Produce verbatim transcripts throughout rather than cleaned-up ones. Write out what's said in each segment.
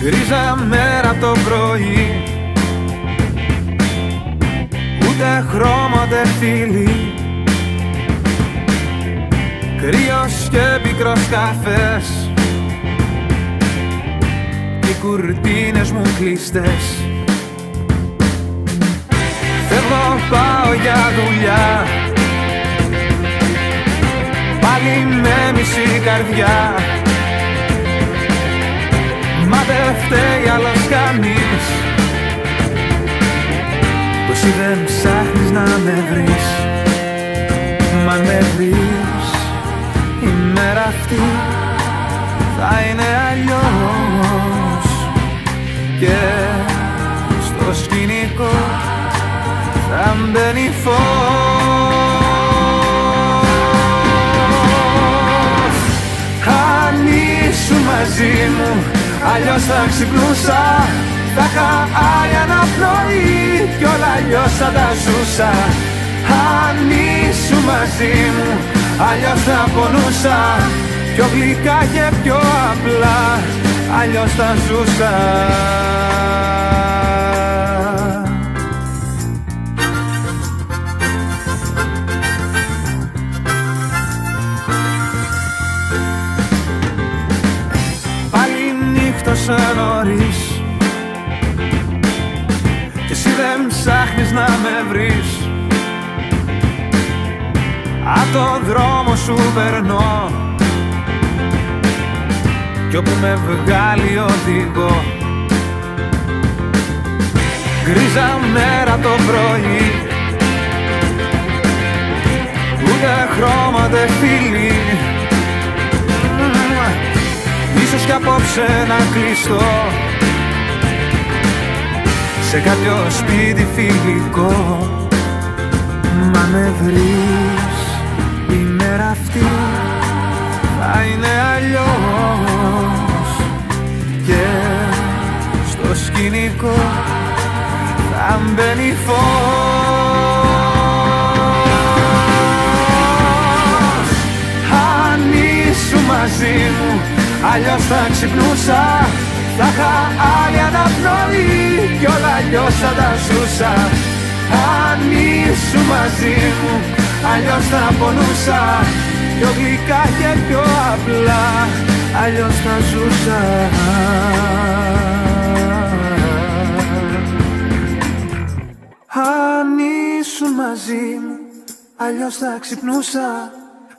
Γκρίζα μέρα το πρωί, ούτε χρώμα δε φίλη. Κρύος και πικρός καφές, οι κουρτίνες μου κλειστές. Φεύγω, πάω για δουλειά, πάλι με μισή καρδιά. Μα δε φταίει άλλος κανείς, πως ή δεν ψάχνεις να με βρεις. Μα με βρεις, η μέρα αυτή θα είναι αλλιώς. Και στο σκηνικό θα μπαίνει φως. Αν ήσουν μαζί μου, αλλιώς θα ξυπνούσα, θα είχα άλλη αναπνοή κι όλα αλλιώς θα τα ζούσα. Αν ήσουν μαζί μου, αλλιώς θα πονούσα, πιο γλυκά και πιο απλά, αλλιώς θα ζούσα. Νωρίς, κι εσύ δεν ψάχνεις να με βρεις. Απ' το δρόμο σου περνώ κι όπου με βγάλει οδηγώ. Γκρίζα μέρα το πρωί, ούτε χρώμα δε φίλη. Ίσως κι απόψε να κλειστώ σε κάποιο σπίτι φιλικό. Μα με βρεις, η μέρα αυτή θα είναι αλλιώς. Και στο σκηνικό θα μπαίνει φως. Αν ήσουν μαζί μου, αλλιώς θα ξυπνούσα, θα είχα άλλη αναπνοή κι όλα αλλιώς θα τα ζούσα. Αν ήσουν μαζί μου, αλλιώς θα πονούσα, πιο γλυκά και πιο απλά, αλλιώς θα ζούσα. Αν ήσουν μαζί μου, αλλιώς θα ξυπνούσα,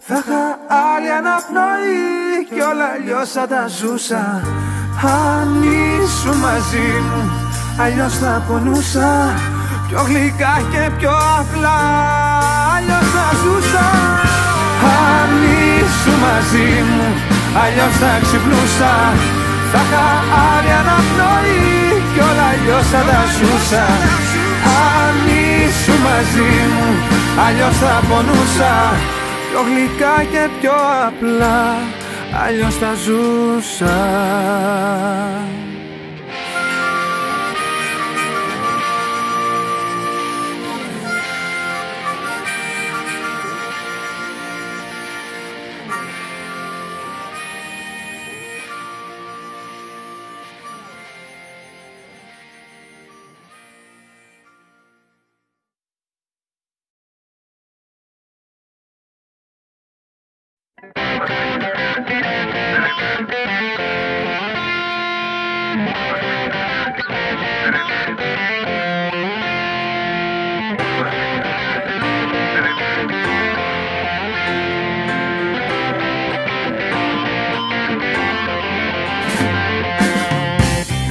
θα είχα άλλη αναπνοή κι όλα αλλιώς θα τα ζούσα. Αν ήσουν μαζί μου, αλλιώς θα πονούσα, πιο γλυκά και πιο απλά, αλλιώς θα ζούσα. Αν ήσουν μαζί μου, αλλιώς θα ξυπνούσα, θα είχα άλλη αναπνοή κι όλα αλλιώς θα τα ζούσα. Αν ήσουν μαζί μου, αλλιώς θα πονούσα, πιο γλυκά και πιο απλά, αλλιώς τα ζούσα.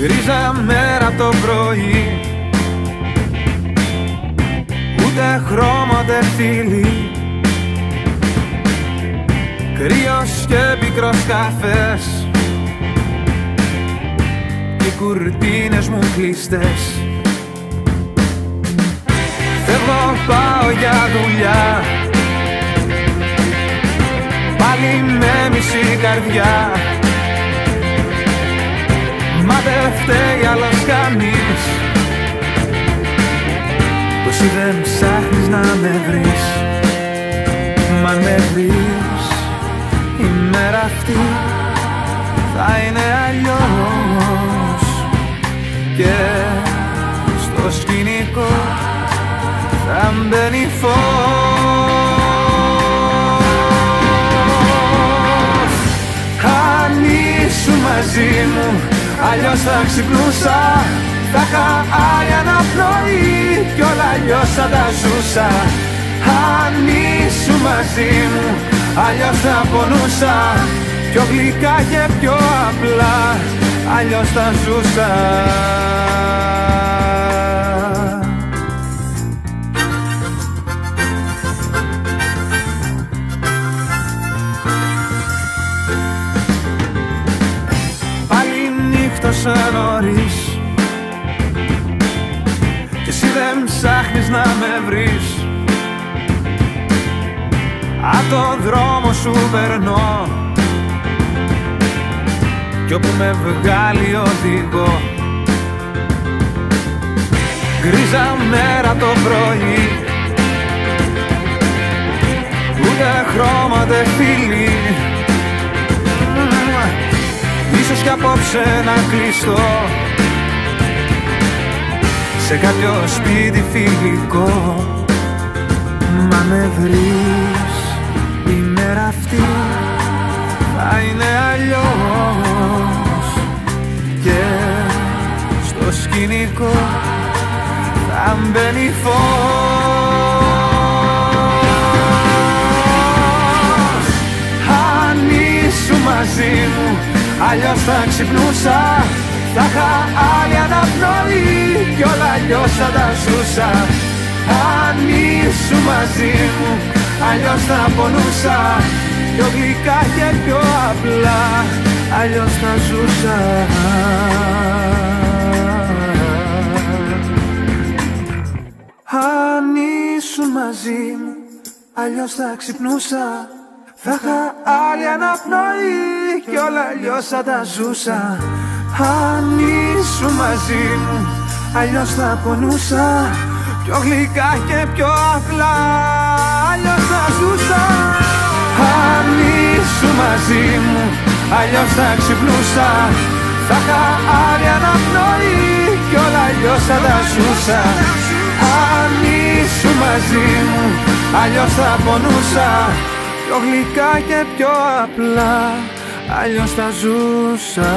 Γκρίζα μέρα το πρωί, ούτε χρώμα δε φίλη. Κρύος και πικρός καφές, οι κουρτίνες μου κλειστές. Φεύγω, πάω για δουλειά, πάλι με μισή καρδιά. Μα δεν φταίει άλλος κανείς, πως εσύ δεν ψάχνεις να με βρεις. Μα αν με βρεις, η μέρα αυτή θα είναι αλλιώς. Και στο σκηνικό θα μπαίνει φως. Αν ήσουν μαζί μου, αλλιώς θα ξυπνούσα. Θα είχα άλλη αναπνοή κι όλα αλλιώς θα τα ζούσα. Αν ήσουν μαζί μου, αλλιώς θα πονούσα. Πιο γλυκά και πιο απλά, αλλιώς θα ζούσα. Πάλι νύχτωσα νωρίς κι εσύ δεν ψάχνεις να με βρεις. Απ' τον δρόμο σου περνώ κι όπου με βγάλει οδηγώ. Γκρίζα μέρα το πρωί, ούτε χρώμα δε φίλη. Ίσως κι απόψε να κλειστώ σε κάποιο σπίτι φιλικό. Μα με βρεις, η μέρα αυτή θα είναι αλλιώς. Και στο σκηνικό θα μπαίνει φως. Αν ήσουν μαζί μου, αλλιώς θα ξυπνούσα. Θα είχα άλλη αναπνοή κι όλα αλλιώς θα τα ζούσα. Αν ήσουν μαζί μου, αλλιώς θα πονούσα. Πιο γλυκά και πιο απλά, αλλιώς θα ζούσα. Αν ήσουν μαζί μου, αλλιώς θα ξυπνούσα. Θα είχα άλλη αναπνοή κι όλα αλλιώς θα τα ζούσα. Αν ήσουν μαζί μου, αλλιώς θα πονούσα. Πιο γλυκά και πιο απλά, αλλιώς θα ζούσα. Αν ήσουν μαζί μου, αλλιώς θα ξυπνούσα. Θα είχα άλλη αναπνοή κι όλα αλλιώς θα τα ζούσα. Αν ήσουν μαζί μου, αλλιώς θα πονούσα. Πιο γλυκά και πιο απλά, αλλιώς θα ζούσα.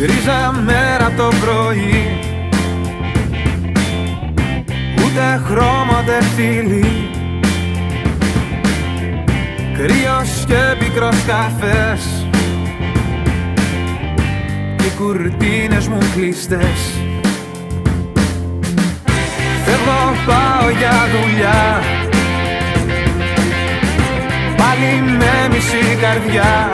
Γκρίζα μέρα το πρωί, ούτε χρώμα ούτε φίλη. Κρύος και πικρός καφές, οι κουρτίνες μου κλειστές. Φεύγω, πάω για δουλειά, πάλι με μισή καρδιά.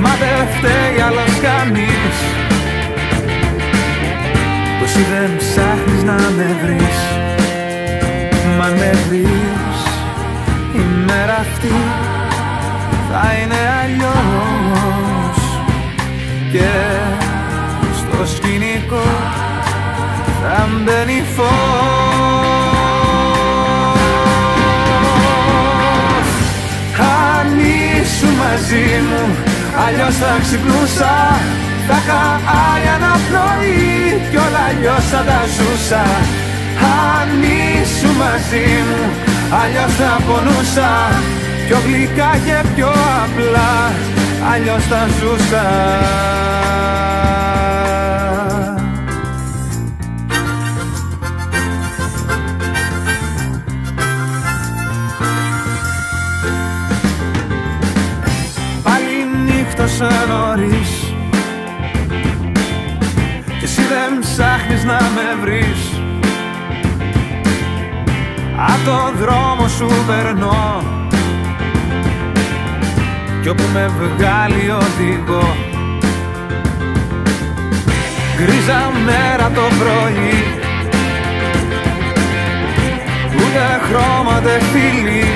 Μα δεν φταίει άλλος κανείς, πως εσύ δεν ψάχνεις να με βρεις. Μα αν με βρεις, η μέρα αυτή θα είναι αλλιώς. Και στο σκηνικό θα μπαίνει φως. Αν ήσουν μαζί μου, αλλιώς θα ξυπνούσα. Θα είχα άλλη αναπνοή κι όλα αλλιώς θα τα ζούσα. Αν ήσουν μαζί μου, αλλιώς θα πονούσα, πιο γλυκά και πιο απλά, αλλιώς θα ζούσα. Πάλι νύχτωσα νωρίς κι εσύ δεν ψάχνεις να με βρεις. Απ' τον δρόμο σου περνώ κι όπου με βγάλει οδηγώ. Γκρίζα μέρα το πρωί, ούτε χρώμα δε φίλοι.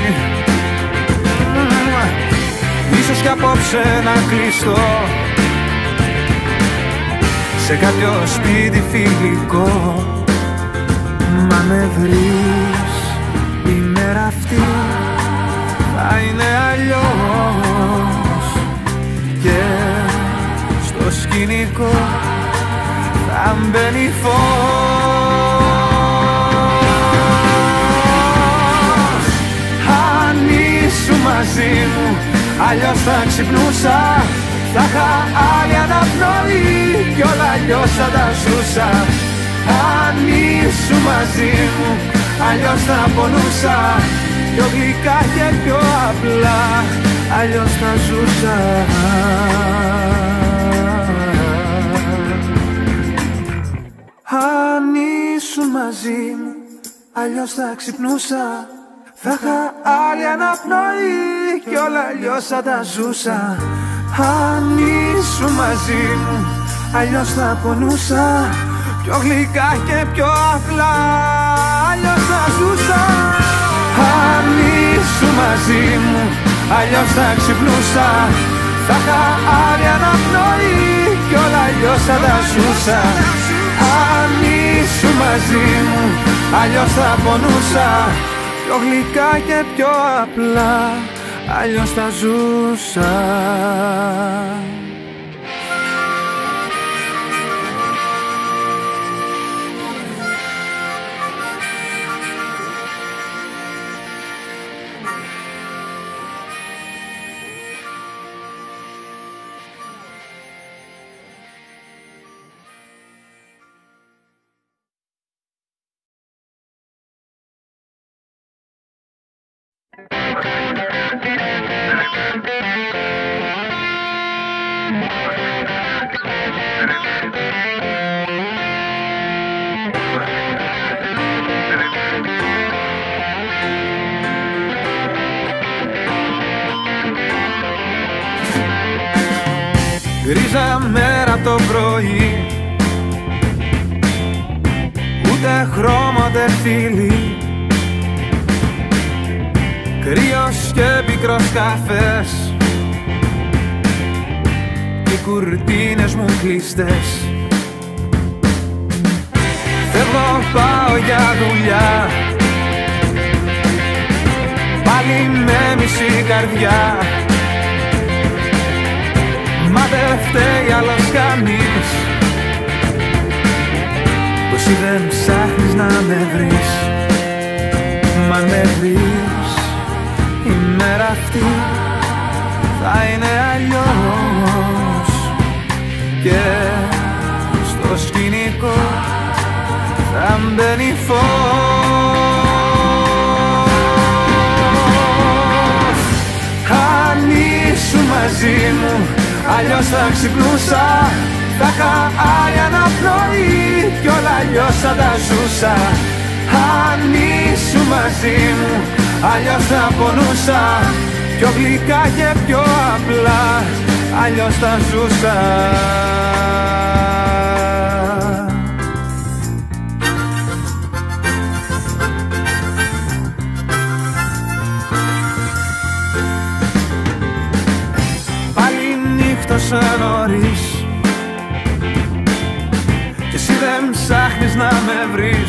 Ίσως κι απόψε να κλειστώ σε κάποιο σπίτι φιλικό, μα με βρεις. Η μέρα αυτή θα είναι αλλιώς και στο σκηνικό θα μπαίνει φως. Αν ήσουν μαζί μου αλλιώς θα ξυπνούσα, θα είχα άλλη αναπνοή κι όλα αλλιώς θα τα ζούσα. Αν ήσουν μαζί μου αλλιώς θα πονούσα, πιο γλυκά και πιο απλά, αλλιώς θα ζούσα. Αν ήσουν μαζί μου, αλλιώς θα ξυπνούσα, θα είχα άλλη αναπνοή κι όλα αλλιώς θα τα ζούσα. Αν ήσουν μαζί μου, αλλιώς θα πονούσα, πιο γλυκά και πιο απλά, αλλιώς θα ζούσα. Αν ήσουν μαζί μου, αλλιώς θα ξυπνούσα, θα είχα άλλη αναπνοή κι όλα αλλιώς θα τα ζούσα. Αν ήσουν μαζί μου, αλλιώς θα πονούσα, πιο γλυκά και πιο απλά, αλλιώς θα ζούσα. Γκρίζα μέρα το πρωί, ούτε χρώμα δε φίλη. Κρύος και πικρός καφές, οι κουρτίνες μου κλειστές. Φεύγω, πάω για δουλειά, πάλι με μισή καρδιά. Μα δεν φταίει άλλος κανείς που εσύ δεν ψάχνεις να με βρεις. Μα με βρεις. Η μέρα αυτή θα είναι αλλιώς και στο σκηνικό θα μπαίνει φως. Αν ήσουν μαζί μου αλλιώς θα ξυπνούσα, θα είχα άλλη αναπνοή κι όλα αλλιώς θα τα ζούσα. Αν ήσουν μαζί μου αλλιώς θα πονούσα, πιο γλυκά και πιο απλά, αλλιώς θα ζούσα. Πάλι νύχτωσα νωρίς κι εσύ δεν ψάχνεις να με βρεις.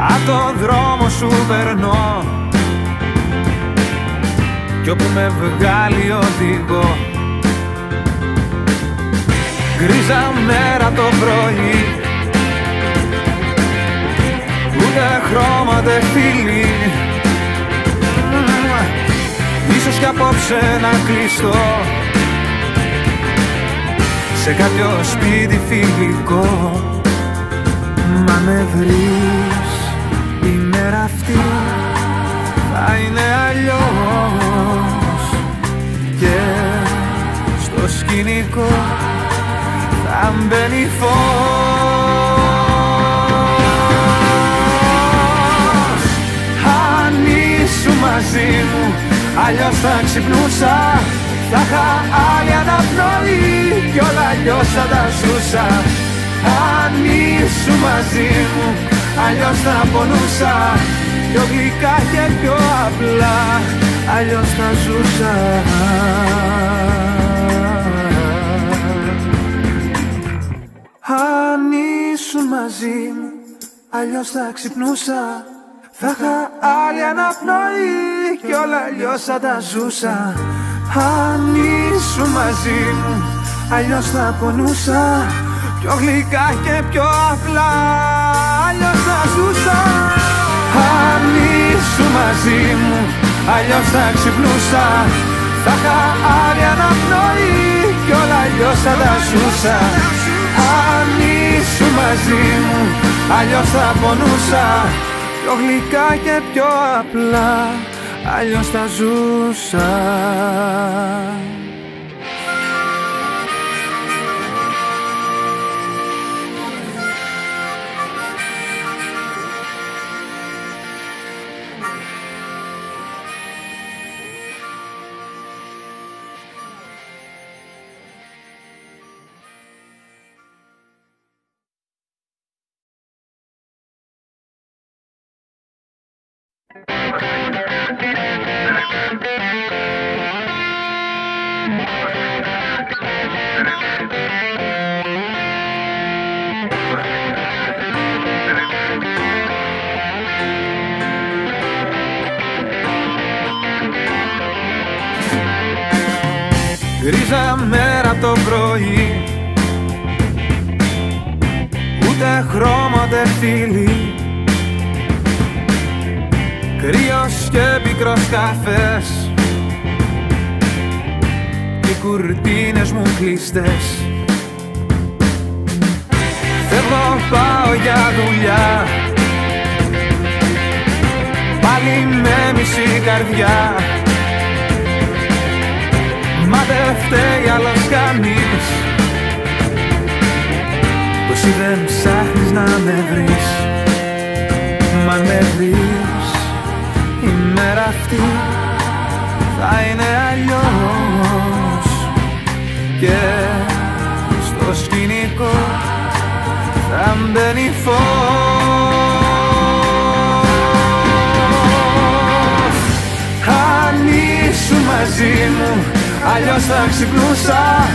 Απ' τον δρόμο σου περνώ κι όπου με βγάλει οδηγώ. Γκρίζα μέρα το πρωί, ούτε χρώμα φίλοι. Ίσως κι απόψε να κλειστώ σε κάποιο σπίτι φιλικό. Μα με βρεις, η μέρα αυτή θα είναι αλλιώς. Και στο σκηνικό θα μπαίνει φως. Αν ήσουν μαζί μου, αλλιώς θα ξυπνούσα. Θα είχα άλλη αναπνοή κι όλα αλλιώς θα τα ζούσα. Αν ήσουν μαζί μου, αλλιώς θα πονούσα. Πιο γλυκά και πιο απλά, αλλιώς θα ζούσα. Αν ήσουν μαζί μου, αλλιώς θα ξυπνούσα. Θα είχα άλλη αναπνοή κι όλα αλλιώς θα τα ζούσα. Αν ήσουν μαζί μου, αλλιώς θα πονούσα. Πιο γλυκά και πιο απλά, αλλιώς θα ζούσα. Αν ήσουν μαζί μου, αλλιώς θα ξυπνούσα. Θα είχα άλλη αναπνοή κι όλα αλλιώς θα τα ζούσα. Αν ήσουν μαζί μου, αλλιώς θα πονούσα. Πιο γλυκά και πιο απλά, αλλιώς τα ζούσα. Γκρίζα μέρα το πρωί, ούτε χρώμα ούτε φίλοι. Κρύος και πικρός καφές, οι κουρτίνες μου κλειστές. Φεύγω, πάω για δουλειά, πάλι με μισή καρδιά. Μα δεν φταίει άλλος κανείς, που εσύ δεν ψάχνεις να με βρεις. Μα με βρεις, η μέρα αυτή θα είναι αλλιώς. Και στο σκηνικό θα μπαίνει φως. Αν ήσουν μαζί μου, αλλιώς θα ξυπνούσα.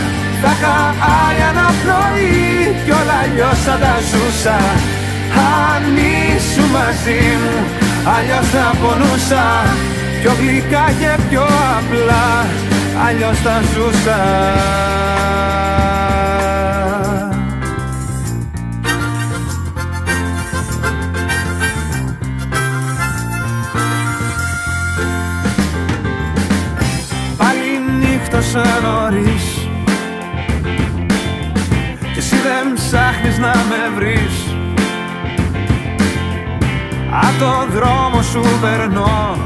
Θα είχα άλλη αναπνοή κι όλα αλλιώς θα τα ζούσα. Αν ήσουν μαζί μου, αλλιώς θα πονούσα. Πιο γλυκά και πιο απλά, αλλιώς θα ζούσα. Νωρίς, κι εσύ δεν ψάχνεις να με βρεις. Απ' τον δρόμο σου περνώ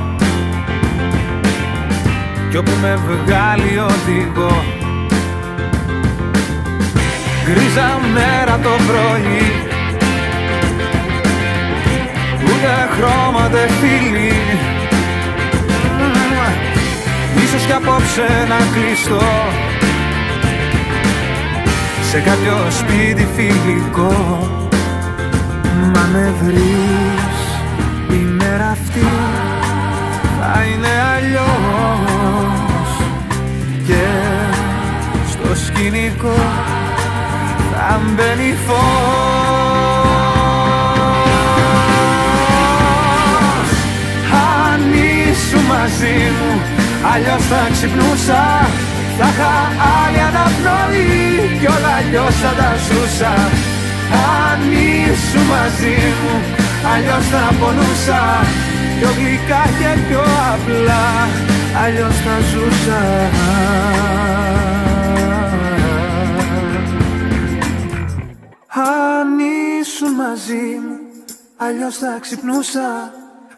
κι όπου με βγάλει οδηγώ. Γκρίζα μέρα το πρωί, ούτε χρώμα ούτε φίλοι. Ίσως κι απόψε να κλειστώ σε κάποιο σπίτι φιλικό. Μα με βρεις, η μέρα αυτή θα είναι αλλιώς. Και στο σκηνικό θα μπαίνει φως. Αν ήσουν μαζί μου, αλλιώς θα ξυπνούσα. Θα είχα άλλη αναπνοή κι όλα αλλιώς θα τα ζούσα. Αν ήσουν μαζί μου, αλλιώς θα πονούσα πιο γλυκά και πιο απλά, αλλιώς θα ζούσα. Αν ήσουν μαζί μου, αλλιώς θα ξυπνούσα,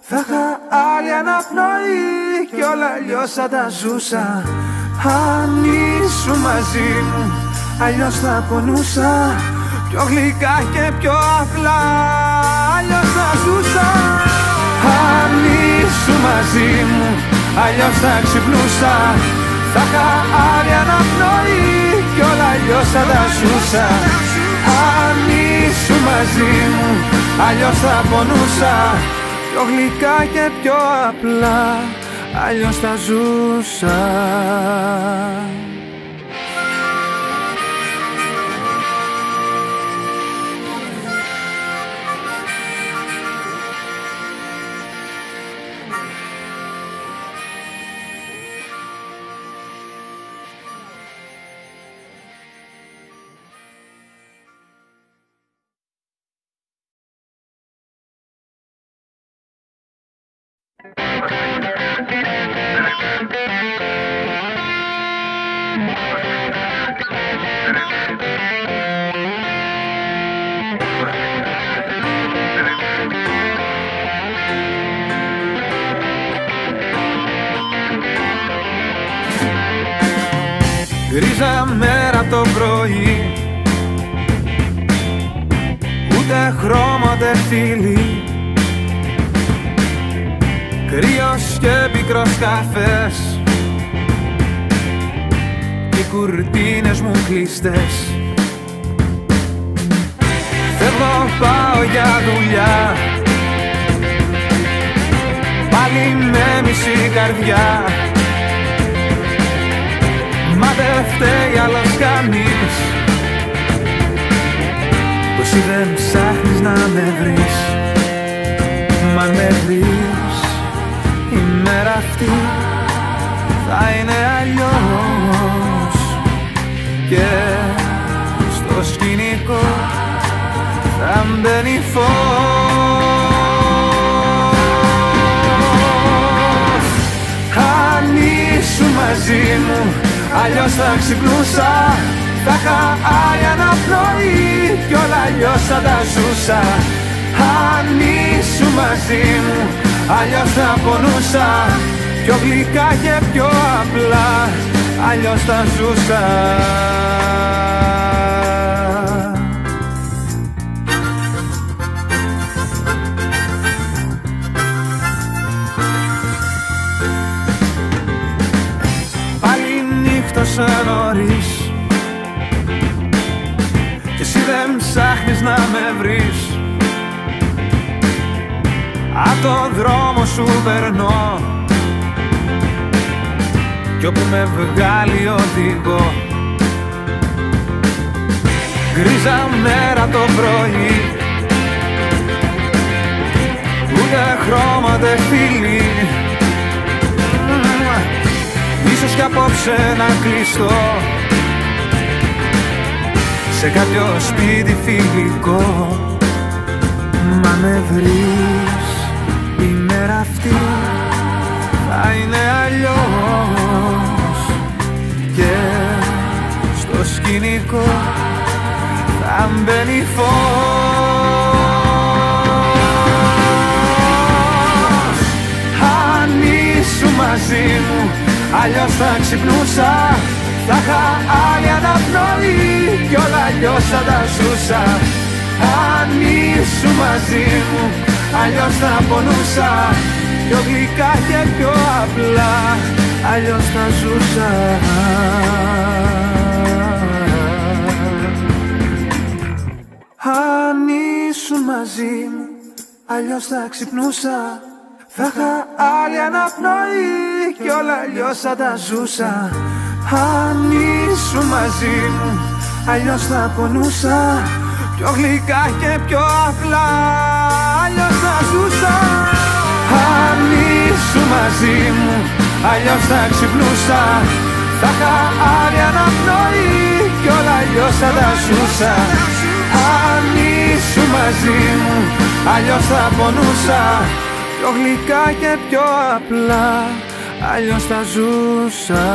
θα είχα άλλη αναπνοή κι όλα αλλιώς θα τα ζούσα. Αν ήσουν μαζί μου, αλλιώς θα πονούσα, πιο γλυκά και πιο απλά, αλλιώς θα ζούσα. Αν ήσουν μαζί μου, αλλιώς θα ξυπνούσα, θα είχα άλλη αναπνοή κι όλα αλλιώς θα τα ζούσα. Αν ήσουν μαζί μου, αλλιώς θα πονούσα, πιο γλυκά και πιο απλά, αλλιώς θα ζούσα. Γκρίζα μέρα το πρωί, ούτε χρώμα ούτε φίλη, κρύος και πικρός καφές, οι κουρτίνες μου κλειστές. Φεύγω, πάω για δουλειά, πάλι με μισή καρδιά, μα δε φταίει άλλος κανείς, πως εσύ δεν ψάχνεις να με βρεις. Μα με βρεις, η μέρα αυτή θα είναι αλλιώς, και στο σκηνικό θα μπαίνει φως. Αν ήσουν μαζί μου, αλλιώς θα ξυπνούσα, θα είχα άλλη αναπνοή κι όλα αλλιώς θα τα ζούσα. Αν ήσουν μαζί μου, αλλιώς θα πονούσα, πιο γλυκά και πιο απλά, αλλιώς θα ζούσα. Νωρίς, κι εσύ δεν ψάχνεις να με βρεις. Απ' τον δρόμο σου περνώ κι όπου με βγάλει οδηγώ. Γκρίζα μέρα το πρωί, ούτε χρώμα ούτε φίλη, ίσως κι απόψε να κλειστώ σε κάποιο σπίτι φιλικό. Μα με βρεις, η μέρα αυτή θα είναι αλλιώς, και στο σκηνικό θα μπαίνει φως. Αν ήσουν μαζί μου, αλλιώς θα ξυπνούσα, θα είχα άλλη αναπνοή κι όλα αλλιώς θα τα ζούσα. Αν ήσουν μαζί μου, αλλιώς θα πονούσα, πιο γλυκά και πιο απλά, αλλιώς θα ζούσα. Αν ήσουν μαζί μου, αλλιώς θα ξυπνούσα, θα είχα άλλη αναπνοή κι όλα αλλιώς θα τα ζούσα. Αν ήσουν μαζί μου, αλλιώς θα πονούσα, πιο γλυκά και πιο απλά, αλλιώς θα ζούσα. Αν ήσουν μαζί μου, αλλιώς θα ξυπνούσα, θα είχα άλλη αναπνοή κι όλα αλλιώς θα τα ζούσα. Αν ήσουν μαζί μου, αλλιώς θα πονούσα πιο γλυκά και πιο απλά, αλλιώς θα ζούσα.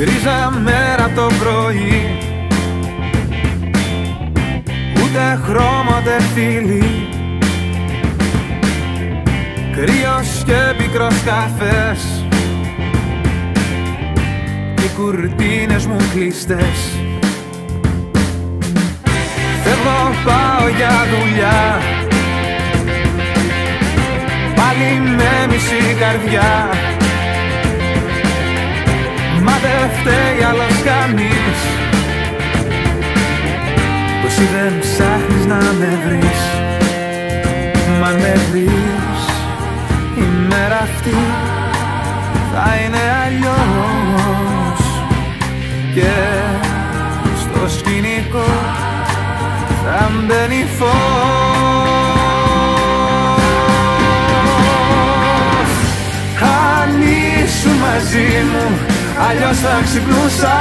Γκρίζα μέρα απ' το πρωί, ούτε χρώμα ούτε φίλοι. Κρύος και πικρός καφές, οι κουρτίνες μου κλειστές. Φεύγω, πάω για δουλειά, πάλι με μισή καρδιά. Μα δεν φταίει άλλος κανείς, πως εσύ δεν ψάχνεις να με βρεις. Μα με βρεις, η μέρα αυτή θα είναι αλλιώς, και στο σκηνικό θα μπαίνει φως. Αν ήσουν μαζί μου, αλλιώς θα ξυπνούσα,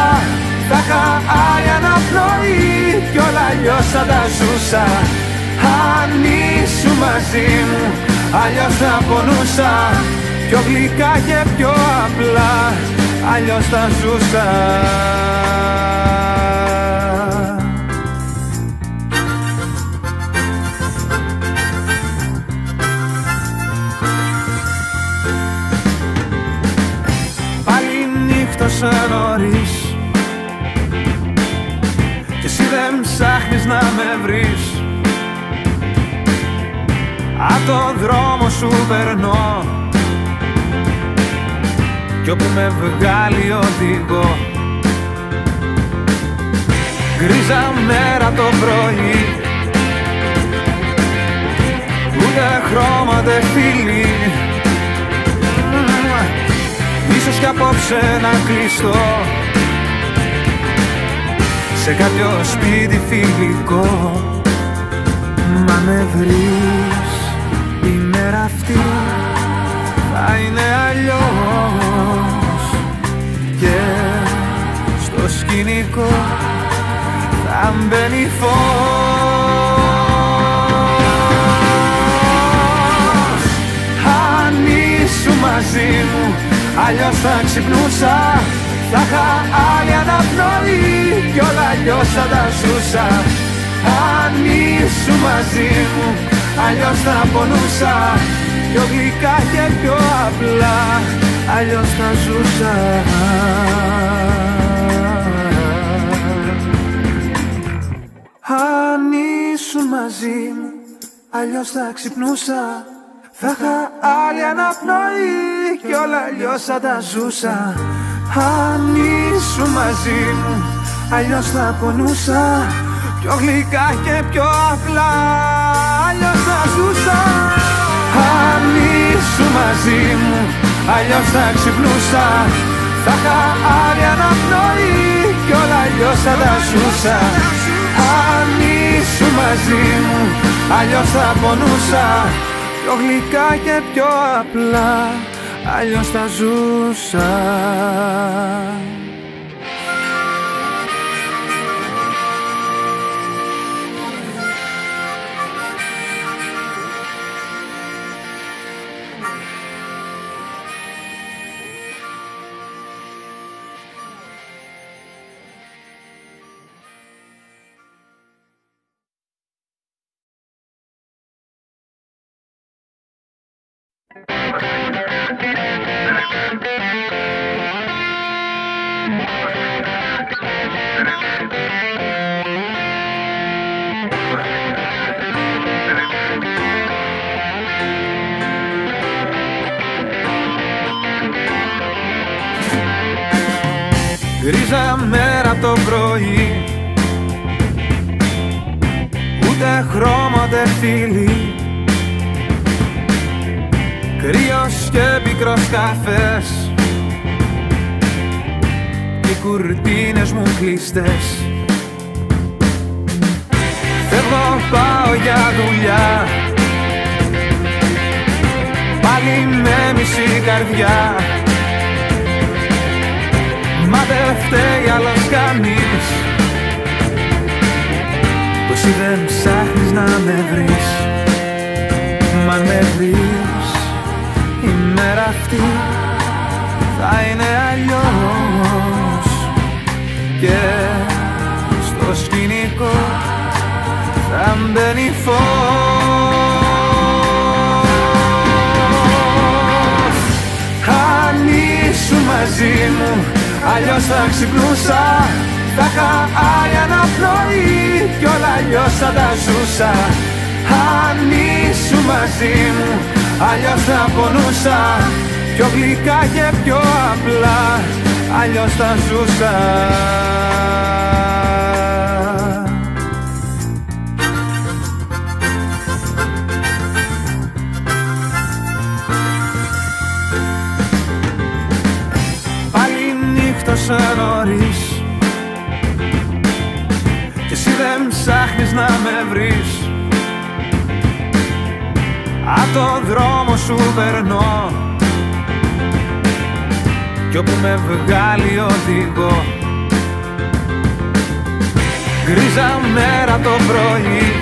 θα είχα άλλη αναπνοή κι όλα αλλιώς θα τα ζούσα. Αν ήσουν μαζί μου, αλλιώς θα πονούσα πιο γλυκά και πιο απλά, αλλιώς θα ζούσα. Πάλι νύχτωσα νωρίς κι εσύ δεν ψάχνεις να με βρεις. Απ' τον δρόμο σου περνώ κι όπου με βγάλει οδηγώ. Γκρίζα μέρα το πρωί, ούτε χρώμα ούτε φίλοι. Ίσως κι απόψε να κλειστώ σε κάποιο σπίτι φιλικό. Μα με βρεις, η μέρα αυτή θα είναι αλλιώς, και στο σκηνικό θα μπαίνει φως. Αν ήσουν μαζί μου, αλλιώς θα ξυπνούσα, θα είχα άλλη αναπνοή κι όλα αλλιώς θα τα ζούσα. Αν ήσουν μαζί μου, αλλιώς θα πονούσα πιο γλυκά και πιο απλά, αλλιώς θα ζούσα. Αν ήσουν μαζί μου, αλλιώς θα ξυπνούσα, θα είχα άλλη αναπνοή κι όλα αλλιώς θα τα ζούσα. Αν ήσουν μαζί μου, αλλιώς θα πονούσα πιο γλυκά και πιο απλά, αλλιώς θα ζούσα. Αν ήσουν μαζί μου, αλλιώς θα ξυπνούσα, θα είχα άλλη αναπνοή κι όλα αλλιώς θα τα ζούσα. Αν ήσουν μαζί μου, αλλιώς θα πονούσα πιο γλυκά και πιο απλά, αλλιώς θα ζούσα. We'll be right back. γκρίζα μέρα το πρωί, ούτε χρώμα δε φίλη, κρύος και πικρός καφές, οι κουρτίνες μου κλειστές. Φεύγω, πάω για δουλειά, πάλι με μισή καρδιά, μα δε φταίει άλλος κανείς που εσύ δεν ψάχνεις να με βρεις. Μα αν με βρεις, η μέρα αυτή θα είναι αλλιώς, και στο σκηνικό θα μπαίνει φως. Αν ήσουν μαζί μου, αλλιώς θα ξυπνούσα, θα είχα άλλη αναπνοή κι όλα αλλιώς θα τα ζούσα. Αν ήσουν μαζί μου, αλλιώς θα πονούσα, πιο γλυκά και πιο απλά, αλλιώς θα ζούσα. Νωρίς, κι εσύ δεν ψάχνεις να με βρεις, απ' το δρόμο σου περνώ κι όπου με βγάλει οδηγώ. Γκρίζα μέρα το πρωί,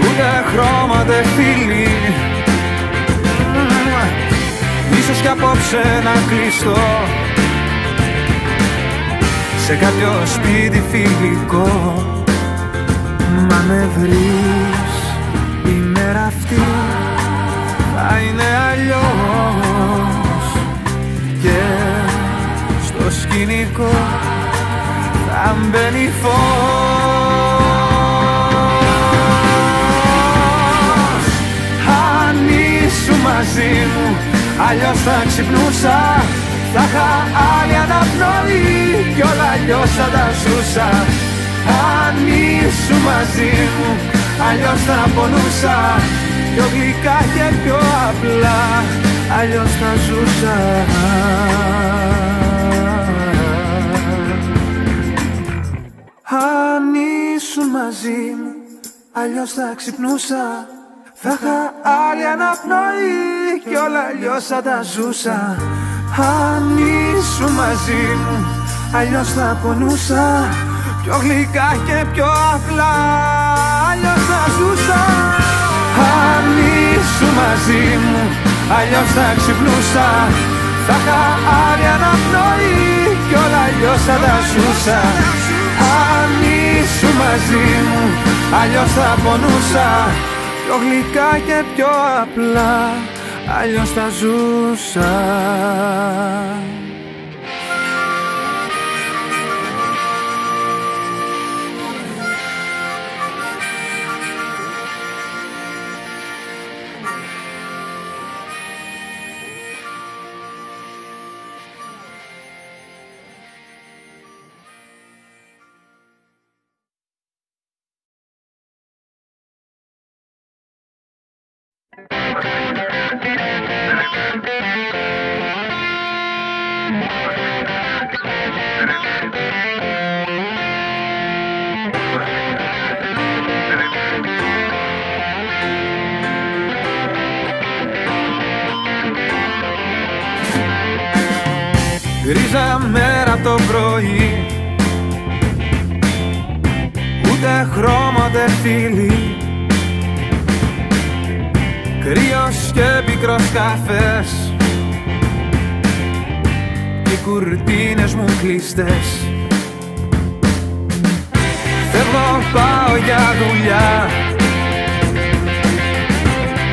ούτε χρώμα δε φίλη, ίσως κι απόψε να κλειστώ σε κάποιο σπίτι φιλικό. Μα με βρεις, η μέρα αυτή θα είναι αλλιώς, και στο σκηνικό θα μπαίνει φως. Αν ήσουν μαζί μου, αλλιώς θα ξυπνούσα, θα είχα άλλη αναπνοή κι όλα αλλιώς θα τα ζούσα. Αν ήσουν μαζί μου, αλλιώς θα πονούσα, πιο γλυκά και πιο απλά, αλλιώς θα ζούσα. Αν ήσουν μαζί μου, αλλιώς θα ξυπνούσα, θα είχα άλλη αναπνοή κι όλα αλλιώς θα τα ζούσα. Αν ήσουν μαζί μου, αλλιώς θα πονούσα, πιο γλυκά και πιο απλά, αλλιώς θα ζούσα. Αν ήσουν μαζί μου, αλλιώς θα ξυπνούσα, θα είχα άλλη αναπνοή κι όλα αλλιώς θα τα ζούσα. Αν ήσουν μαζί μου, αλλιώς θα πονούσα, πιο γλυκά και πιο απλά, αλλιώς τα ζούσα. Γκρίζα μέρα το πρωί, ούτε χρώμα δε φίλη, κρύος και πικρός καφές, οι κουρτίνες μου κλειστές. Φεύγω, πάω για δουλειά,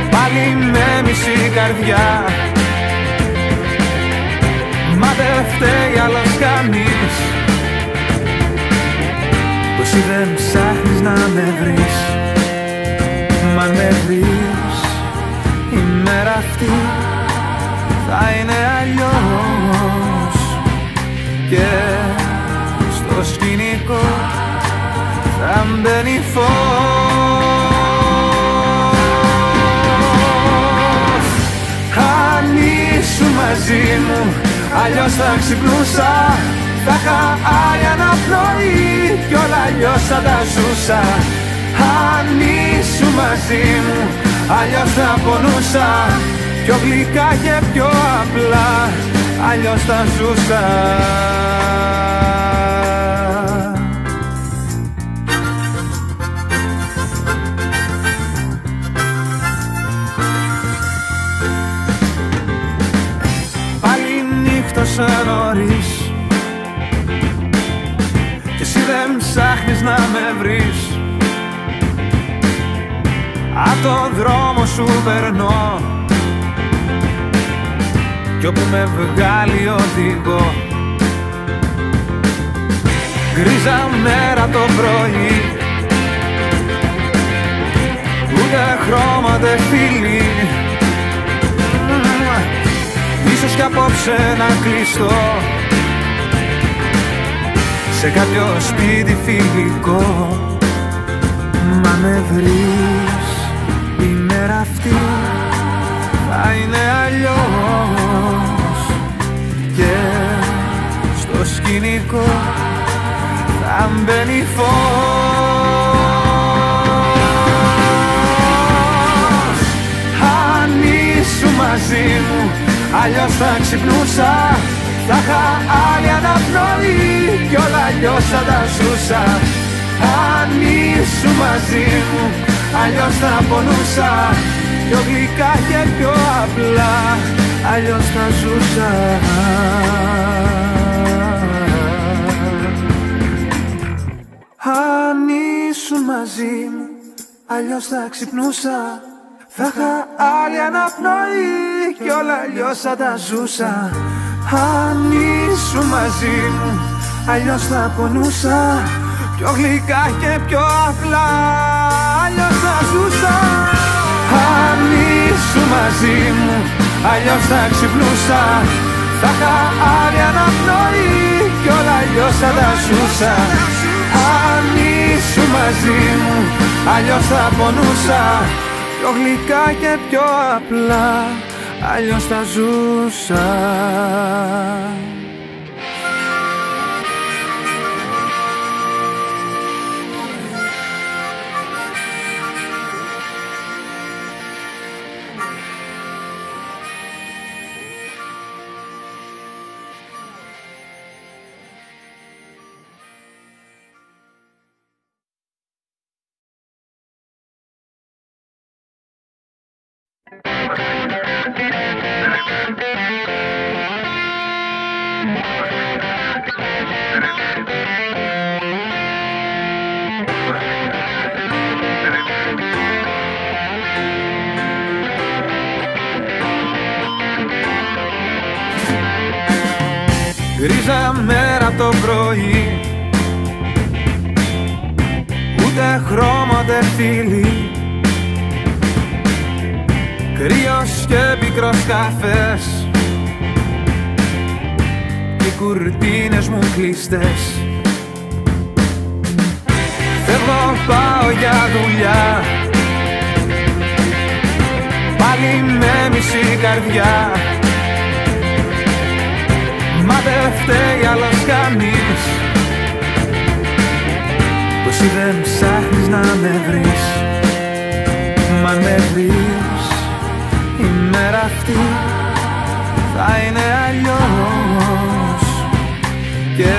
πάλι με μισή καρδιά, μα δε φταίει άλλος κανείς που εσύ δεν ψάχνεις να με βρεις. Μα αν με βρεις, η μέρα αυτή θα είναι αλλιώς, στο σκηνικό θα μπαίνει φως. Αν ήσουν μαζί μου αλλιώς θα ξυπνούσα, θα είχα άλλη αναπνοή κι όλα αλλιώς θα τα ζούσα. Αν ήσουν μαζί μου αλλιώς θα πονούσα, πιο γλυκά και πιο απλά αλλιώς θα ζούσα. Πάλι νύχτωσα νωρίς κι εσύ δεν ψάχνεις να με βρεις, απ' τον δρόμο σου περνώ κι όπου με βγάλει οδηγώ. Γκρίζα μέρα το πρωί, ούτε χρώμα δε φίλη. Ίσως κι απόψε να κλειστώ σε κάποιο σπίτι φιλικό, μα με βρεις η μέρα αυτή θα είναι αλλιώς και στο σκηνικό θα μπαίνει φως. Αν ήσουν μαζί μου αλλιώς θα ξυπνούσα, θα είχα άλλη αναπνοή κι όλα αλλιώς θα τα ζούσα. Αν ήσουν μαζί μου αλλιώς θα πονούσα, πιο γλυκά και πιο απλά αλλιώς θα ζούσα. Αν ήσουν μαζί μου αλλιώς θα ξυπνούσα, θα είχα άλλη αναπνοή κι όλα αλλιώς θα τα ζούσα. Αν ήσουν μαζί μου αλλιώς θα πονούσα, πιο γλυκά και πιο απλά αλλιώς θα ζούσα. Αν ήσουν μαζί μου αλλιώς θα ξυπνούσα, θα είχα άλλη αναπνοή κι όλα αλλιώς θα τα ζούσα. Αν ήσουν μαζί μου αλλιώς θα πονούσα, πιο γλυκά και πιο απλά αλλιώς θα ζούσα. Γκρίζα μέρα το πρωί, ούτε χρώμα ούτε φίλη. Κρύος και πικρός καφές, οι κουρτίνες μου κλειστές. Φεύγω, πάω για δουλειά, πάλι με μισή καρδιά. Μα δεν φταίει άλλος κανείς που εσύ δεν ψάχνεις να με βρεις, μα με βρεις η μέρα αυτή θα είναι αλλιώς και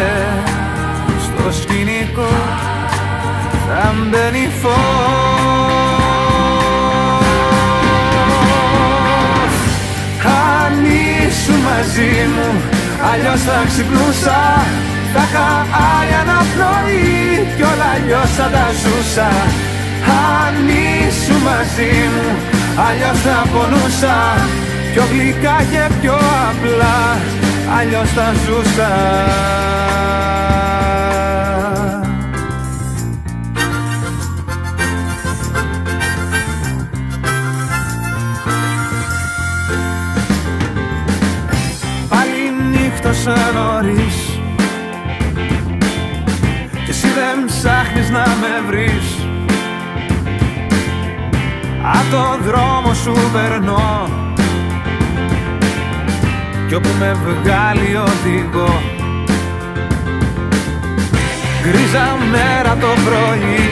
στο σκηνικό θα μπαίνει φως. Αν ήσουν μαζί μου αλλιώς θα ξυπνούσα, θα είχα άλλη αναπνοή κι όλα αλλιώς θα τα ζούσα. Αν ήσουν μαζί μου αλλιώς θα πονούσα, πιο γλυκά και πιο απλά αλλιώς θα ζούσα. Πάλι νύχτωσα νωρίς μπορείς να με βρεις. Απ' τον δρόμο σου περνώ κι όπου με βγάλει οδηγώ. Γκρίζα μέρα το πρωί,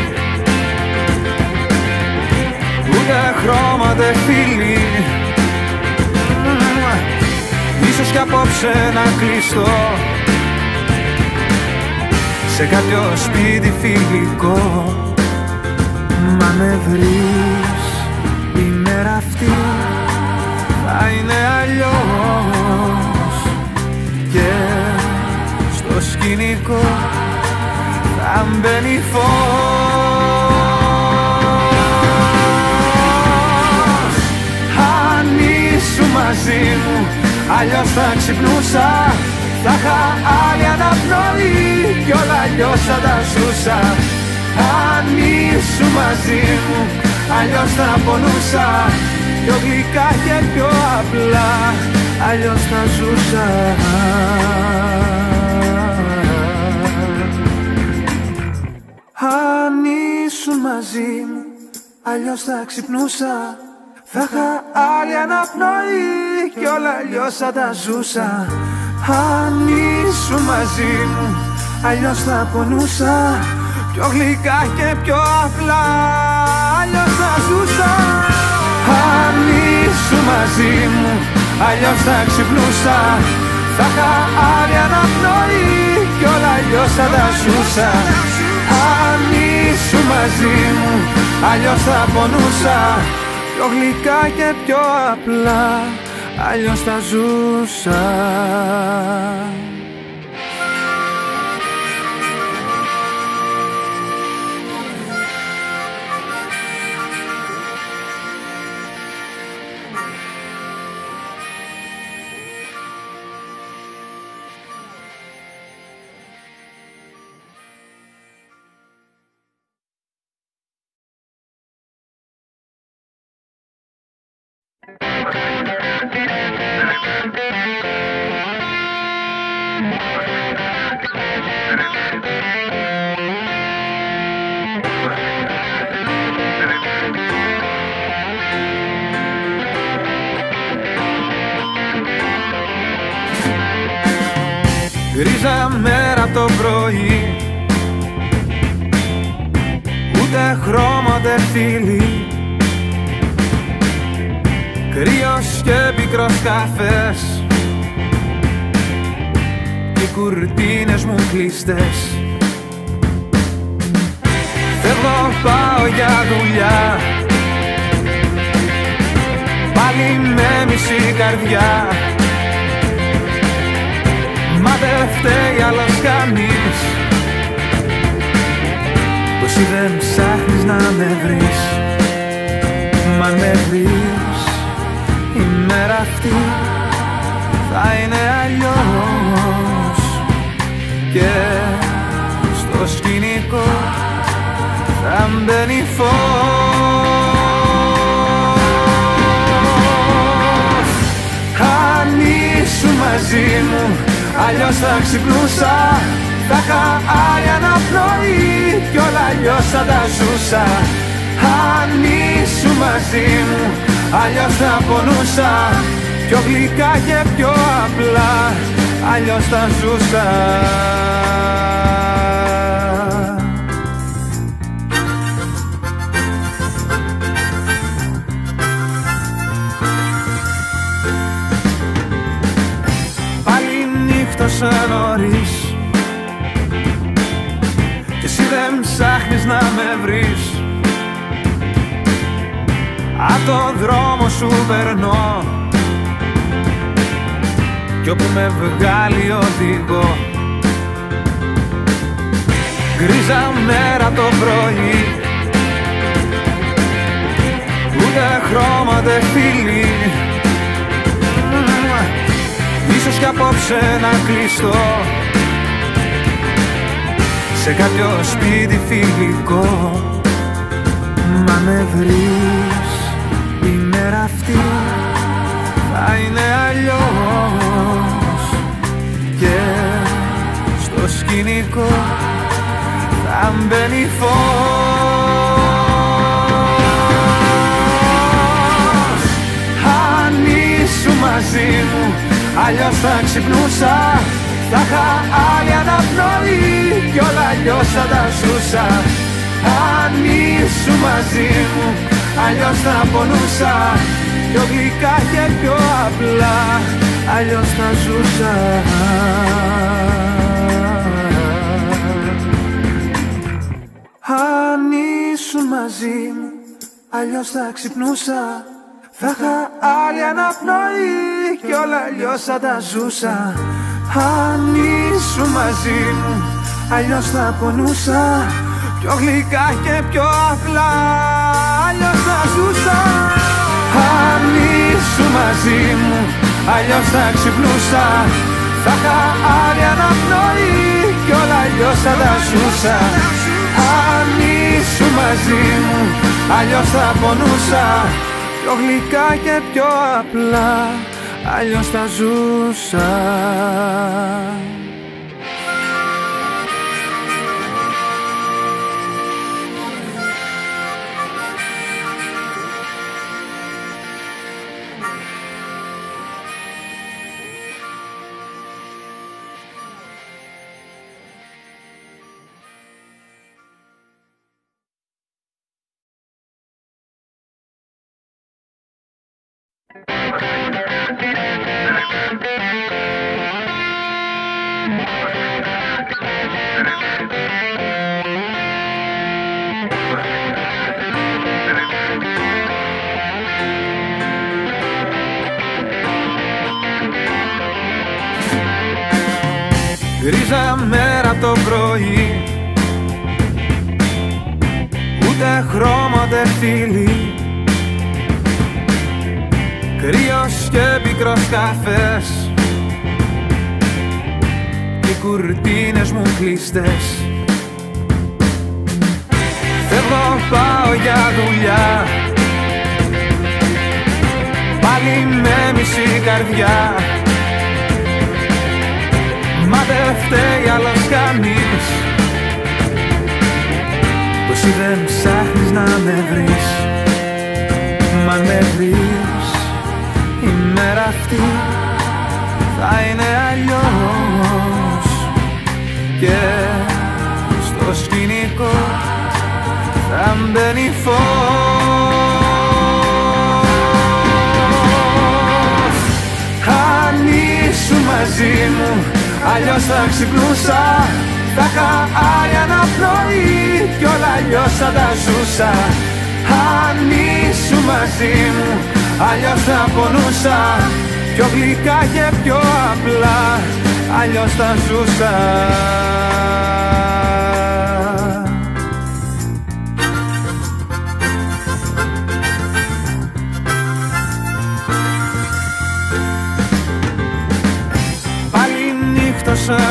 ούτε χρώμα δε φίλη. Ίσως κι απόψε να κλειστώ σε κάποιο σπίτι φιλικό. Μα με βρεις, η μέρα αυτή θα είναι αλλιώς και στο σκηνικό θα μπαίνει φως. Αν ήσουν μαζί μου, αλλιώς θα ξυπνούσα. Θα είχα άλλη αναπνοή κι όλα αλλιώς θα τα ζούσα. Αν ήσουν μαζί μου, αλλιώς θα πονούσα. Πιο γλυκά και πιο απλά, αλλιώς θα ζούσα. Αν ήσουν μαζί μου, αλλιώς θα ξυπνούσα. Θα είχα άλλη αναπνοή κι όλα αλλιώς θα τα ζούσα. Αν ήσουν μαζί μου, αλλιώς θα πονούσα. Πιο γλυκά και πιο απλά, αλλιώς θα ζούσα. Αν ήσουν μαζί μου, αλλιώς θα ξυπνούσα. Θα είχα άλλη αναπνοή κι όλα αλλιώς θα τα ζούσα. Αν ήσουν μαζί μου, αλλιώς θα πονούσα. Πιο γλυκά και πιο απλά, αλλιώς θα ζούσα. Γκρίζα μέρα το πρωί, ούτε χρώμα δε φίλη. Κρύος και πικρός καφές, οι κουρτίνες μου κλειστές. Φεύγω, πάω για δουλειά, πάλι με μισή καρδιά. Μα δεν φταίει άλλος κανείς, πως ή δεν ψάχνεις να με βρεις. Μα με βρεις, η μέρα αυτή θα είναι αλλιώς και στο σκηνικό θα μπαίνει φως. Αν ήσουν μαζί μου, αλλιώς θα ξυπνούσα. Θα είχα άλλη αναπνοή κι όλα αλλιώς θα τα ζούσα. Αν ήσουν μαζί μου, αλλιώς θα πονούσα. Πιο γλυκά και πιο απλά, αλλιώς θα ζούσα. Πάλι νύχτωσα νωρίς κι εσύ δεν ψάχνεις να με βρεις. Απ' τον δρόμο σου περνώ κι όπου με βγάλει οδηγώ. Γκρίζα μέρα το πρωί, ούτε χρώμα δε φίλη. Ίσως κι απόψε να κλειστώ σε κάποιο σπίτι φιλικό. Μα με βρεις, η μέρα αυτή θα είναι αλλιώς και στο σκηνικό θα I'm Benny Φως. Αν ήσουν μαζί μου, αλλιώς θα ξυπνούσα. Θα είχα άλλη αναπνοή κι όλα αλλιώς θα τα ζούσα. Αν ήσουν μαζί μου, αλλιώς θα πονούσα. Πιο γλυκά και πιο απλά, αλλιώς θα ζούσα. Αν ήσουν μαζί μου, αλλιώς θα ξυπνούσα. Θα είχα άλλη αναπνοή κι όλα αλλιώς θα τα ζούσα. Αν ήσουν μαζί μου, αλλιώς θα πονούσα. Πιο γλυκά και πιο απλά, αλλιώς θα ζούσα. Αν ήσουν μαζί μου, αλλιώς θα ξυπνούσα. Θα είχα άλλη αναπνοή κι όλα αλλιώς θα τα ζούσα. Αν ήσουν μαζί μου, αλλιώς θα πονούσα. Πιο γλυκά και πιο απλά, αλλιώς θα ζούσα. Γκρίζα μέρα το πρωί, ούτε χρώμα ούτε φίλοι. Κρύος και πικρός καφές, οι κουρτίνες μου κλειστές. Φεύγω, πάω για δουλειά, πάλι με μισή καρδιά. Μα δεν φταίει άλλος κανείς, που εσύ δεν ψάχνεις να με βρεις. Μα με βρεις, η μέρα αυτή θα είναι αλλιώς. Και στο σκηνικό θα μπαίνει φως. Αν ήσουν μαζί μου, αλλιώς θα ξυπνούσα. Θα είχα άλλη αναπνοή κι όλα αλλιώς θα τα ζούσα. Αν ήσουν μαζί μου, αλλιώς θα πονούσα. Πιο γλυκά και πιο απλά, αλλιώς θα ζούσα.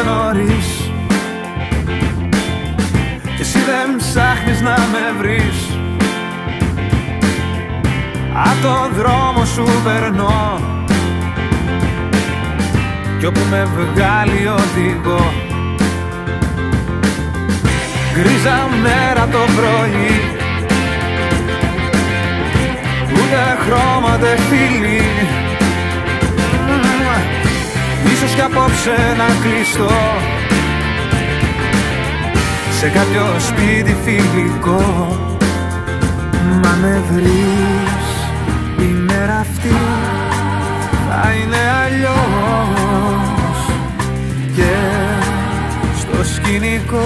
Νωρίς, κι εσύ δεν ψάχνεις να με βρεις. Απ' τον δρόμο σου περνώ κι όπου με βγάλει οδηγώ. Γκρίζα μέρα το πρωί, ούτε χρώμα ούτε φίλοι. Ίσως κι απόψε να κλειστώ σε κάποιο σπίτι φιλικό. Μα με βρεις, η μέρα αυτή θα είναι αλλιώς. Και στο σκηνικό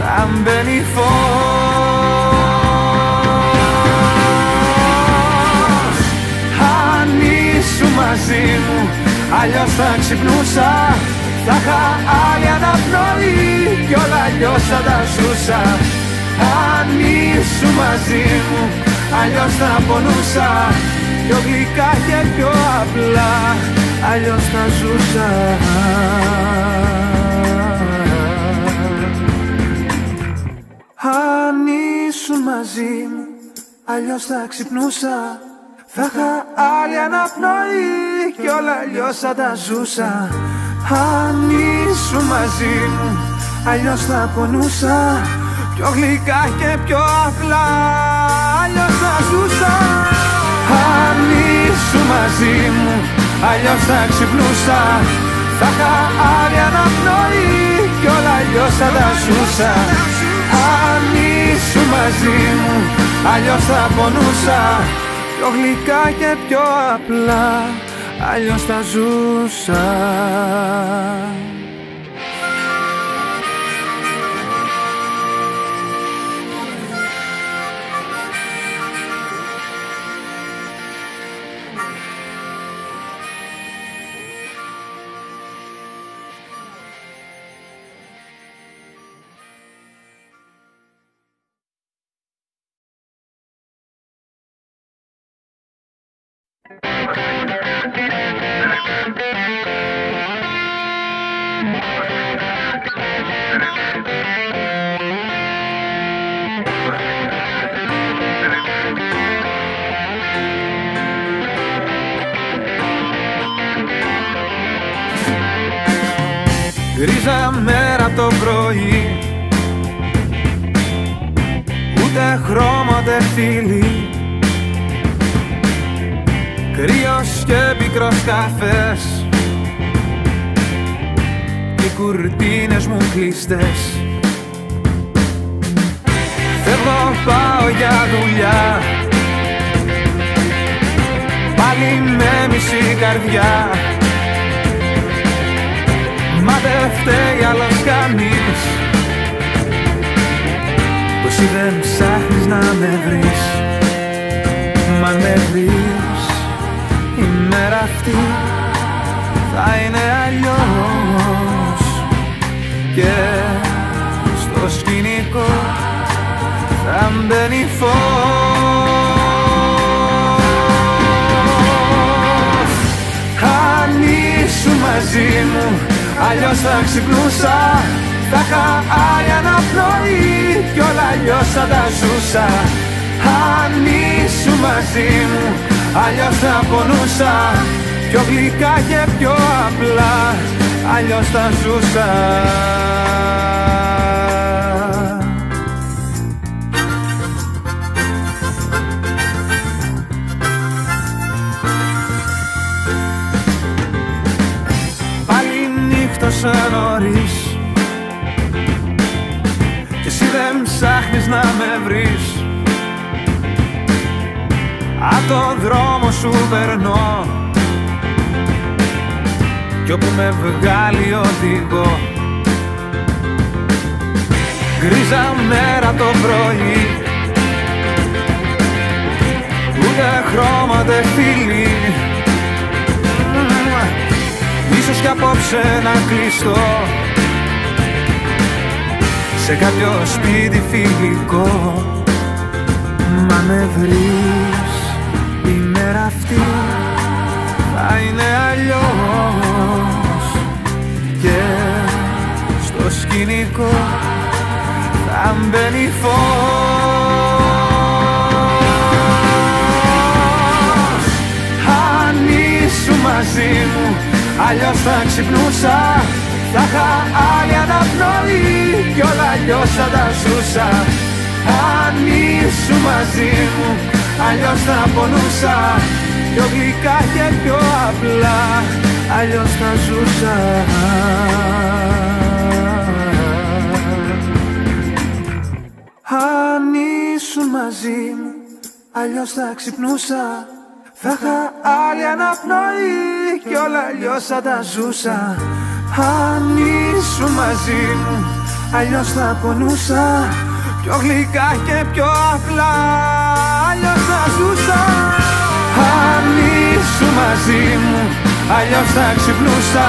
θα μπαίνει φως. Αν ήσουν μαζί μου, αλλιώς θα ξυπνούσα. Θα είχα άλλη αναπνοή κι όλα αλλιώς θα τα ζούσα. Αν ήσουν μαζί μου, αλλιώς θα πονούσα. Πιο γλυκά και πιο απλά, αλλιώς θα ζούσα. Αν ήσουν μαζί μου, αλλιώς θα ξυπνούσα. Θα είχα άλλη αναπνοή κι όλα αλλιώς θα τα ζούσα. Αν ήσουν μαζί μου, αλλιώς θα πονούσα, πιο γλυκά και πιο απλά αλλιώς θα ζούσα. Αν ήσουν μαζί μου αλλιώς θα ξυπνούσα, θα είχα άλλη αναπνοή κι όλα αλλιώς θα τα ζούσα. Αν ήσουν μαζί μου αλλιώς θα πονούσα, πιο γλυκά και πιο απλά αλλιώς θα ζούσα. Γκρίζα μέρα το πρωί, ούτε χρώμα ούτε φίλοι, κρύος και πικρός καφές, οι κουρτίνες μου κλειστές. Φεύγω, πάω για δουλειά, πάλι με μισή καρδιά. Μα δε φταίει άλλος κανείς, πως ή δεν ψάχνεις να με βρεις. Μα αν με βρεις η μέρα αυτή θα είναι αλλιώς, και στο σκηνικό θα μπαίνει φως. Αν ήσουν μαζί μου αλλιώς θα ξυπνούσα, θα είχα άλλη αναπνοή κι όλα αλλιώς θα τα ζούσα. Αν ήσουν μαζί μου αλλιώς θα πονούσα, πιο γλυκά και πιο απλά αλλιώς θα ζούσα. Νωρίς, κι εσύ δεν ψάχνεις να με βρεις. Απ' τον δρόμο σου περνώ κι όπου με βγάλει οδηγώ. Γκρίζα μέρα το πρωί, ούτε χρώμα ούτε φίλοι. Ίσως κι απόψε να κλειστώ σε κάποιο σπίτι φιλικό. Μα με βρεις η μέρα αυτή θα είναι αλλιώς, και στο σκηνικό θα μπαίνει φως. Αν ήσουν μαζί μου αλλιώς θα ξυπνούσα, θα είχα άλλη αναπνοή κι όλα αλλιώς θα τα ζούσα. Αν ήσουν μαζί μου αλλιώς θα πονούσα, πιο γλυκά και πιο απλά αλλιώς θα ζούσα. Αν ήσουν μαζί μου αλλιώς θα ξυπνούσα, θα είχα άλλη αναπνοή κι όλα αλλιώς θα τα ζούσα. Αν ήσουν μαζί μου αλλιώς θα πονούσα, πιο γλυκά και πιο απλά αλλιώς θα ζούσα. Αν ήσουν μαζί μου αλλιώς θα ξυπνούσα,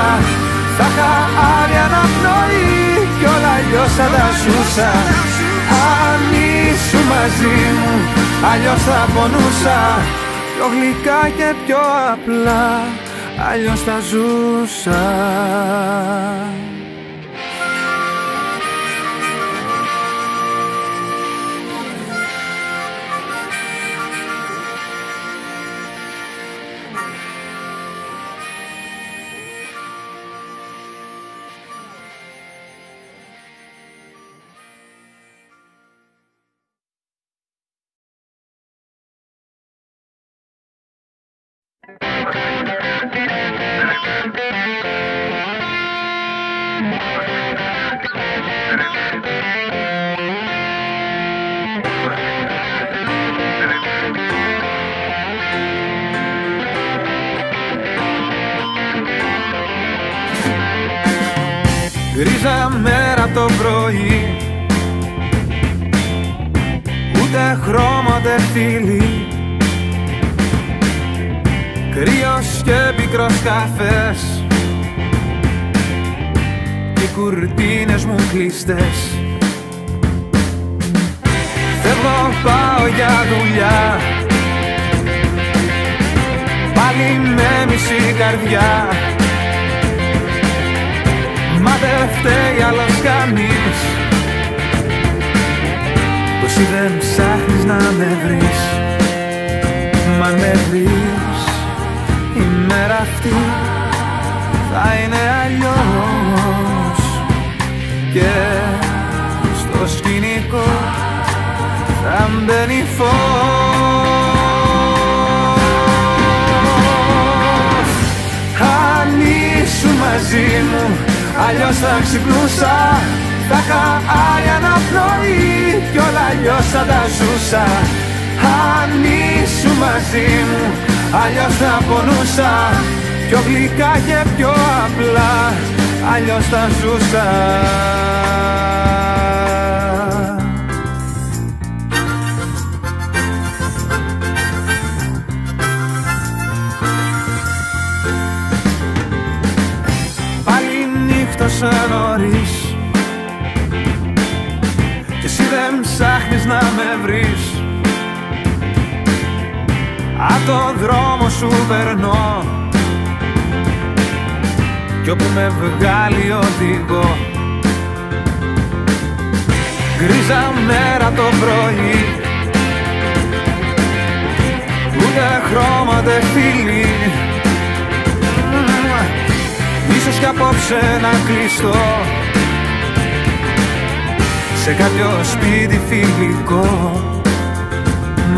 θα είχα άλλη αναπνοή κι όλα αλλιώς θα τα ζούσα. Αν ήσουν μαζί μου αλλιώς θα πονούσα, πιο γλυκά και πιο απλά αλλιώς θα ζούσα. Γκρίζα μέρα το πρωί, ούτε χρώμα δε φίλη. Κρύος και πικρός καφές, οι κουρτίνες μου κλειστές. Φεύγω, πάω για δουλειά, πάλι με μισή καρδιά. Μα δεν φταίει άλλος κανείς, που εσύ δεν ψάχνεις να με βρεις. Μα με βρεις, η μέρα αυτή θα είναι αλλιώς. Και στο σκηνικό θα μπαίνει φως. Αν ήσουν μαζί μου, αλλιώς θα ξυπνούσα, θα είχα άλλη αναπνοή κι όλα αλλιώς θα τα ζούσα. Αν ήσουν μαζί μου, αλλιώς θα πονούσα, πιο γλυκά και πιο απλά, αλλιώς θα ζούσα. Νωρίς, κι εσύ δεν ψάχνεις να με βρεις. Απ' τον δρόμο σου περνώ κι όπου με βγάλει οδηγώ. Γκρίζα μέρα το πρωί, ούτε χρώμα δε φίλη. Ίσως κι απόψε να κλειστώ σε κάποιο σπίτι φιλικό.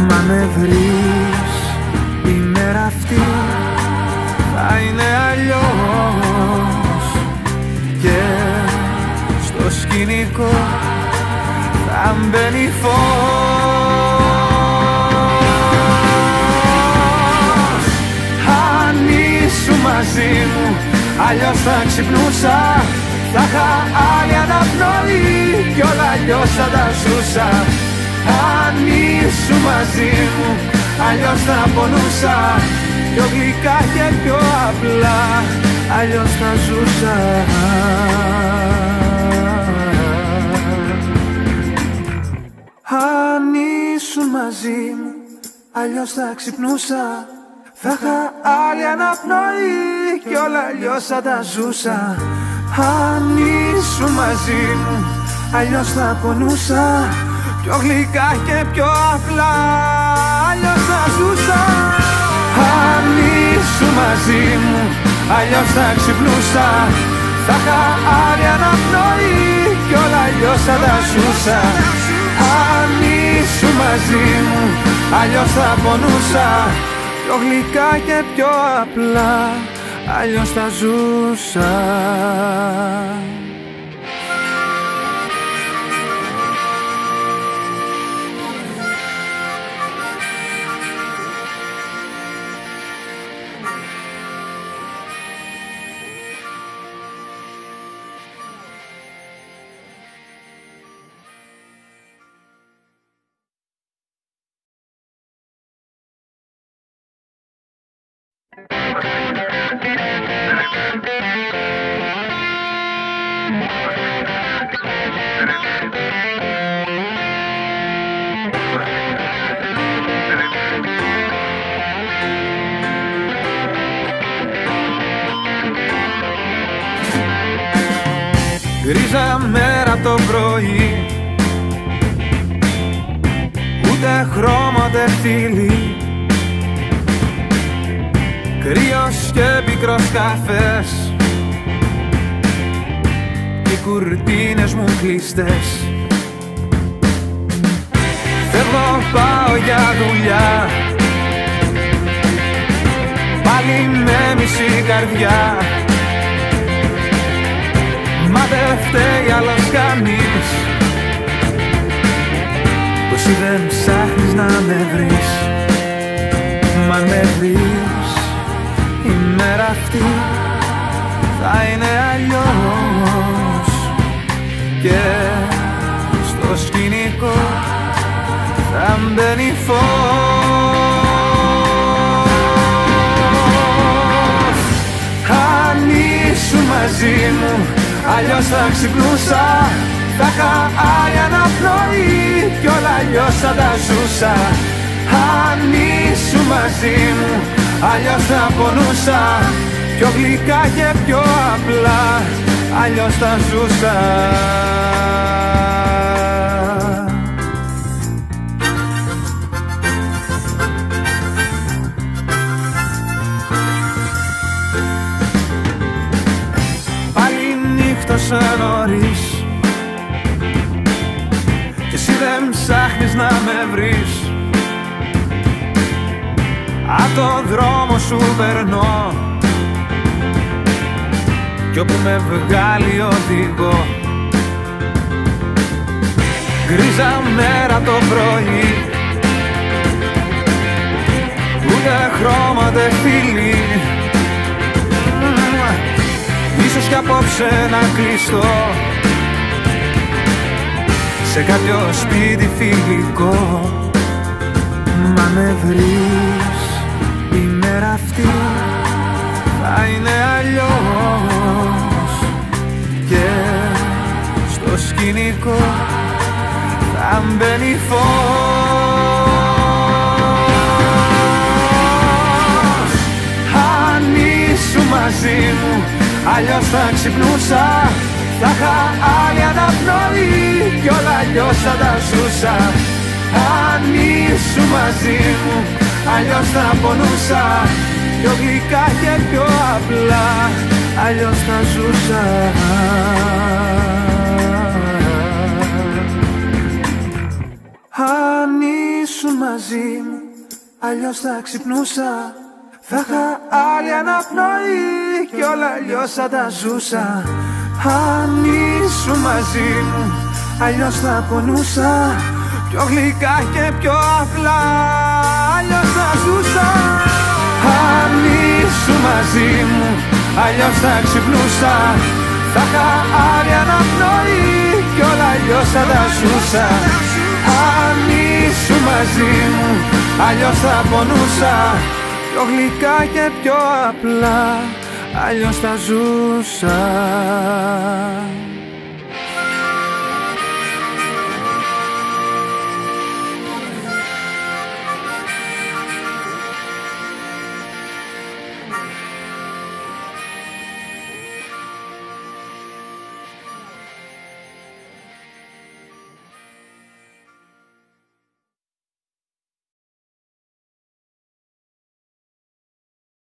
Μα με βρεις, η μέρα αυτή θα είναι αλλιώς. Και στο σκηνικό θα μπαίνει φως. Αν ήσουν μαζί μου, αλλιώς θα ξυπνούσα, θα είχα άλλη αναπνοή κι όλα αλλιώς θα τα ζούσα. Αν ήσουν μαζί μου, αλλιώς θα πονούσα, πιο γλυκά και πιο απλά, αλλιώς θα ζούσα. Αν ήσουν μαζί μου, αλλιώς θα ξυπνούσα, θα είχα άλλη αναπνοή κι όλα αλλιώς θα τα ζούσα. Αν ήσουν μαζί μου, αλλιώς θα πονούσα, πιο γλυκά και πιο απλά, αλλιώς θα ζούσα. Αν ήσουν μαζί μου, αλλιώς θα ξυπνούσα, θα είχα άλλη αναπνοή κι όλα αλλιώς θα τα ζούσα. Αν ήσουν μαζί μου, αλλιώς θα πονούσα, πιο γλυκά και πιο απλά, αλλιώς θα ζούσα. Γκρίζα μέρα το πρωί, ούτε χρώμα δε φίλη. Κρύος και πικρός καφές, οι κουρτίνες μου κλειστές. Φεύγω, πάω για δουλειά, καρδιά. Μα δεν φταίει άλλος κανείς που εσύ δεν ψάχνεις να με βρεις. Μα με βρεις, η μέρα αυτή θα είναι αλλιώς. Και στο σκηνικό θα μπαίνει φως. Αν ήσουν μαζί μου, αλλιώς θα ξυπνούσα. Τα είχα άλλη ένα πρωί κι όλα αλλιώς θα τα ζούσα. Αν ήσουν μαζί μου, αλλιώς θα πονούσα. Πιο γλυκά και πιο απλά, αλλιώς θα ζούσα. Νωρίς, κι εσύ δεν ψάχνεις να με βρεις. Απ' τον δρόμο σου περνώ κι όπου με βγάλει οδηγώ. Γκρίζα μέρα το πρωί, ούτε χρώμα δε φίλη. Ίσως κι απόψε να κλειστώ σε κάποιο σπίτι φιλικό. Μα με βρεις, η μέρα αυτή θα είναι αλλιώς. Και στο σκηνικό θα μπαίνει φως. Αν ήσουν μαζί μου, αλλιώς θα ξυπνούσα. Τα είχα άλλη αναπνοή κι όλα αλλιώς θα τα ζούσα. Αν ήσουν μαζί μου, αλλιώς θα πονούσα. Πιο γλυκά και πιο απλά, αλλιώς θα ζούσα. Αν ήσουν μαζί μου, αλλιώς θα ξυπνούσα. Θα είχα άλλη αναπνοή κι όλα αλλιώς θα τα ζούσα. Αν ήσουν μαζί μου, αλλιώς θα πονούσα. Πιο γλυκά και πιο απλά, αλλιώς θα ζούσα. Αν ήσουν μαζί μου, αλλιώς θα ξυπνούσα. Θα είχα άλλη αναπνοή κι όλα αλλιώς θα τα ζούσα. Αν ήσουν μαζί μου, αλλιώς θα πονούσα. Πιο γλυκά και πιο απλά, αλλιώς θα ζούσα.